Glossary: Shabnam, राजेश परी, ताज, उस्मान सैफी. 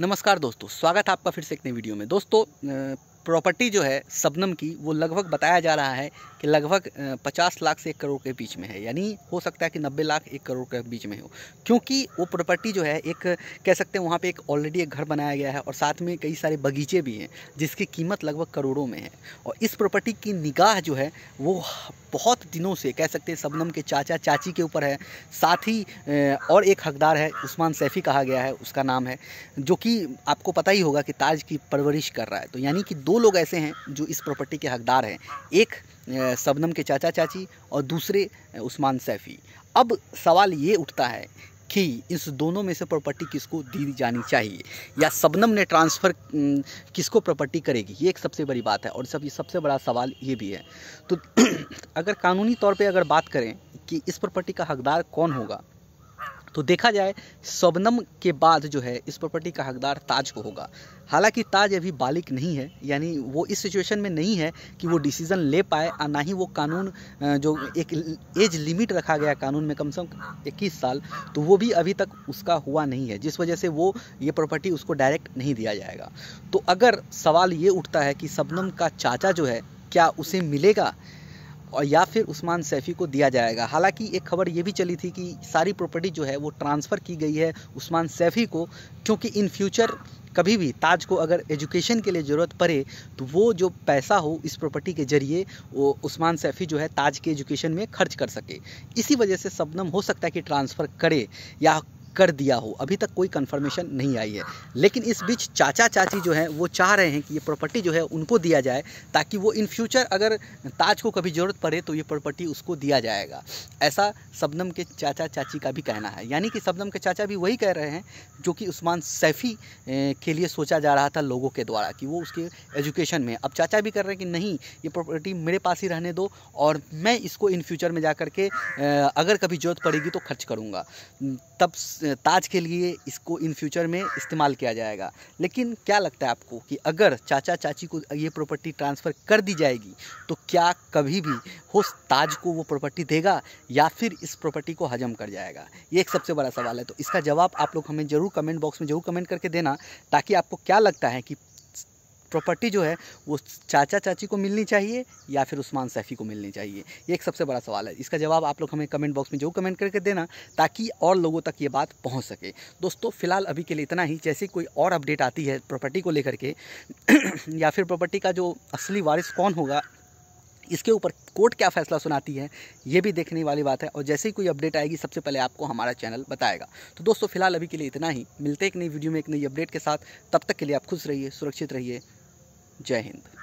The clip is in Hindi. नमस्कार दोस्तों, स्वागत है आपका फिर से एक नई वीडियो में। दोस्तों, प्रॉपर्टी जो है शबनम की वो लगभग बताया जा रहा है कि लगभग 50 लाख से 1 करोड़ के बीच में है, यानी हो सकता है कि 90 लाख 1 करोड़ के बीच में हो, क्योंकि वो प्रॉपर्टी जो है एक कह सकते हैं वहाँ पे एक ऑलरेडी एक घर बनाया गया है और साथ में कई सारे बगीचे भी हैं जिसकी कीमत लगभग करोड़ों में है। और इस प्रॉपर्टी की निगाह जो है वो बहुत दिनों से कह सकते हैं शबनम के चाचा चाची के ऊपर है। साथ ही और एक हकदार है, उस्मान सैफी कहा गया है उसका नाम है, जो कि आपको पता ही होगा कि ताज की परवरिश कर रहा है। तो यानी कि दो लोग ऐसे हैं जो इस प्रॉपर्टी के हकदार हैं, एक शबनम के चाचा चाची और दूसरे उस्मान सैफी। अब सवाल ये उठता है कि इस दोनों में से प्रॉपर्टी किसको दी जानी चाहिए या शबनम ने ट्रांसफ़र किसको प्रॉपर्टी करेगी, ये एक सबसे बड़ी बात है। और सबसे बड़ा सवाल ये भी है, तो अगर कानूनी तौर पे अगर बात करें कि इस प्रॉपर्टी का हकदार कौन होगा, तो देखा जाए शबनम के बाद जो है इस प्रॉपर्टी का हकदार ताज को होगा। हालांकि ताज अभी बालिग नहीं है, यानी वो इस सिचुएशन में नहीं है कि वो डिसीज़न ले पाए, और ना ही वो कानून जो एक एज लिमिट रखा गया कानून में कम से कम 21 साल, तो वो भी अभी तक उसका हुआ नहीं है, जिस वजह से वो ये प्रॉपर्टी उसको डायरेक्ट नहीं दिया जाएगा। तो अगर सवाल ये उठता है कि शबनम का चाचा जो है क्या उसे मिलेगा और या फिर उस्मान सैफी को दिया जाएगा। हालांकि एक खबर ये भी चली थी कि सारी प्रॉपर्टी जो है वो ट्रांसफ़र की गई है उस्मान सैफी को, क्योंकि इन फ्यूचर कभी भी ताज को अगर एजुकेशन के लिए ज़रूरत पड़े तो वो जो पैसा हो इस प्रॉपर्टी के ज़रिए वो उस्मान सैफी जो है ताज के एजुकेशन में खर्च कर सके। इसी वजह से शबनम हो सकता है कि ट्रांसफ़र करे या कर दिया हो, अभी तक कोई कंफर्मेशन नहीं आई है। लेकिन इस बीच चाचा चाची जो है वो चाह रहे हैं कि ये प्रॉपर्टी जो है उनको दिया जाए, ताकि वो इन फ्यूचर अगर ताज को कभी ज़रूरत पड़े तो ये प्रॉपर्टी उसको दिया जाएगा, ऐसा शबनम के चाचा चाची का भी कहना है। यानी कि शबनम के चाचा भी वही कह रहे हैं जो कि उस्मान सैफी के लिए सोचा जा रहा था लोगों के द्वारा कि वो उसके एजुकेशन में। अब चाचा भी कर रहे हैं कि नहीं, ये प्रॉपर्टी मेरे पास ही रहने दो और मैं इसको इन फ्यूचर में जा कर के अगर कभी ज़रूरत पड़ेगी तो खर्च करूँगा, तब ताज के लिए इसको इन फ्यूचर में इस्तेमाल किया जाएगा। लेकिन क्या लगता है आपको कि अगर चाचा चाची को ये प्रॉपर्टी ट्रांसफ़र कर दी जाएगी तो क्या कभी भी हो ताज को वो प्रॉपर्टी देगा या फिर इस प्रॉपर्टी को हजम कर जाएगा, ये एक सबसे बड़ा सवाल है। तो इसका जवाब आप लोग हमें ज़रूर कमेंट बॉक्स में ज़रूर कमेंट करके देना, ताकि आपको क्या लगता है कि प्रॉपर्टी जो है वो चाचा चाची को मिलनी चाहिए या फिर उस्मान सैफी को मिलनी चाहिए, ये एक सबसे बड़ा सवाल है। इसका जवाब आप लोग हमें कमेंट बॉक्स में जरूर कमेंट करके देना, ताकि और लोगों तक ये बात पहुंच सके। दोस्तों, फिलहाल अभी के लिए इतना ही। जैसे कोई और अपडेट आती है प्रॉपर्टी को लेकर के या फिर प्रॉपर्टी का जो असली वारिस कौन होगा इसके ऊपर कोर्ट क्या फैसला सुनाती है, ये भी देखने वाली बात है। और जैसे ही कोई अपडेट आएगी सबसे पहले आपको हमारा चैनल बताएगा। तो दोस्तों, फिलहाल अभी के लिए इतना ही। मिलते हैं एक नई वीडियो में एक नई अपडेट के साथ। तब तक के लिए आप खुश रहिए, सुरक्षित रहिए। जय हिंद।